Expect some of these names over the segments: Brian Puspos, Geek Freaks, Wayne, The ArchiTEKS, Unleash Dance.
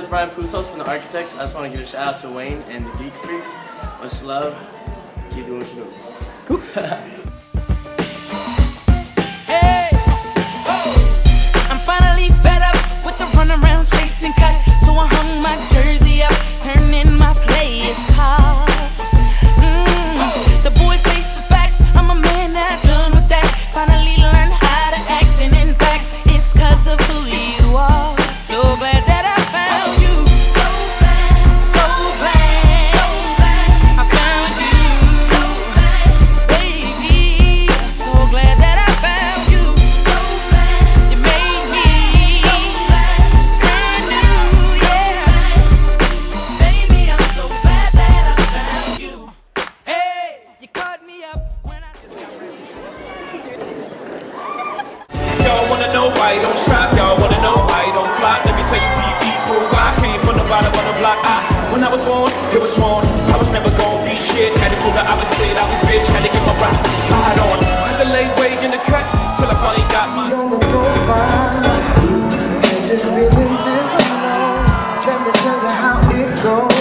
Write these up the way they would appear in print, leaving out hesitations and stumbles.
was Brian Puspos from The ArchiTEKS. I just want to give a shout out to Wayne and the Geek Freaks. Much love. Keep doing what you do. Cool. Hey. Oh. I'm finally fed up with the runaround chasing cut, so I hung my jersey up, turning my player's card. Oh. The boy faced the facts. I'm a man not done with that. Finally learned how to act, and in fact, it's 'cause of who you are. So bad. Why don't strap, y'all wanna know I don't flop. Let me tell you people, I came from the bottom of the block. When I was born, it was sworn I was never gonna be shit. Had to pull the opposite, I was bitch, had to get my rock hard on. Had to lay way in the cut, till I finally got mine. On the profile, and just feelings is unknown. Let me tell you how it goes.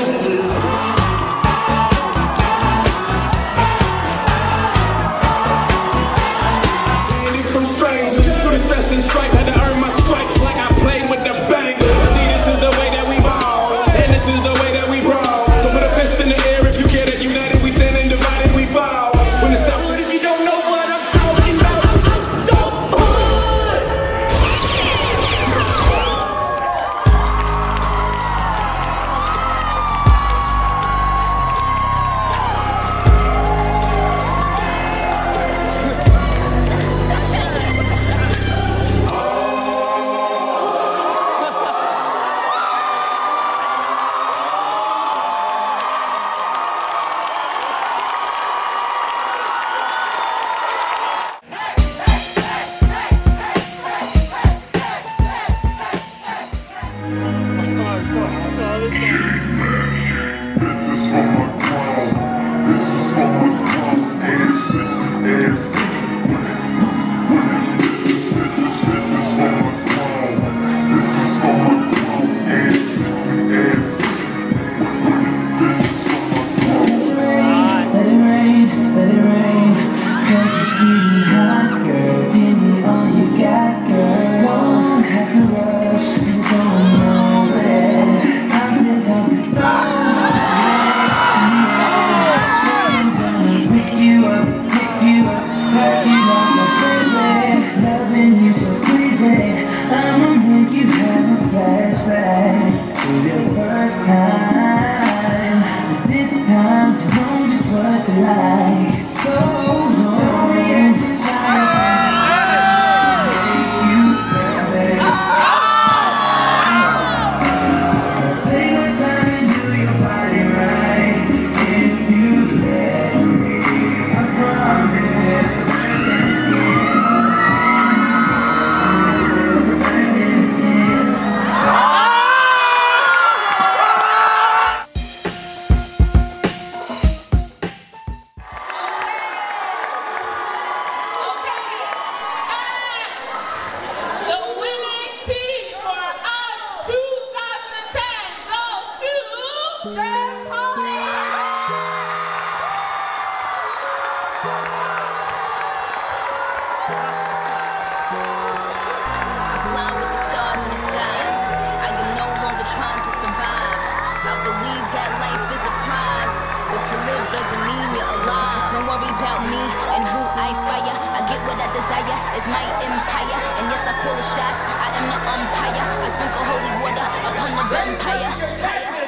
Is my empire, and yes, I call the shots. I am the umpire. I sprinkle holy water upon the vampire.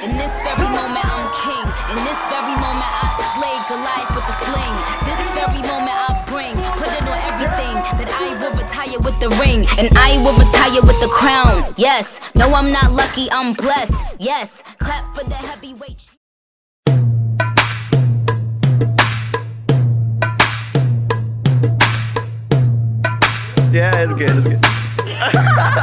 In this very moment, I'm king. In this very moment, I slay Goliath with a sling. This very moment, I bring. Put it on everything. That I will retire with the ring, and I will retire with the crown. Yes, no, I'm not lucky. I'm blessed. Yes, clap for the heavyweight. Yeah, it's good, it's good.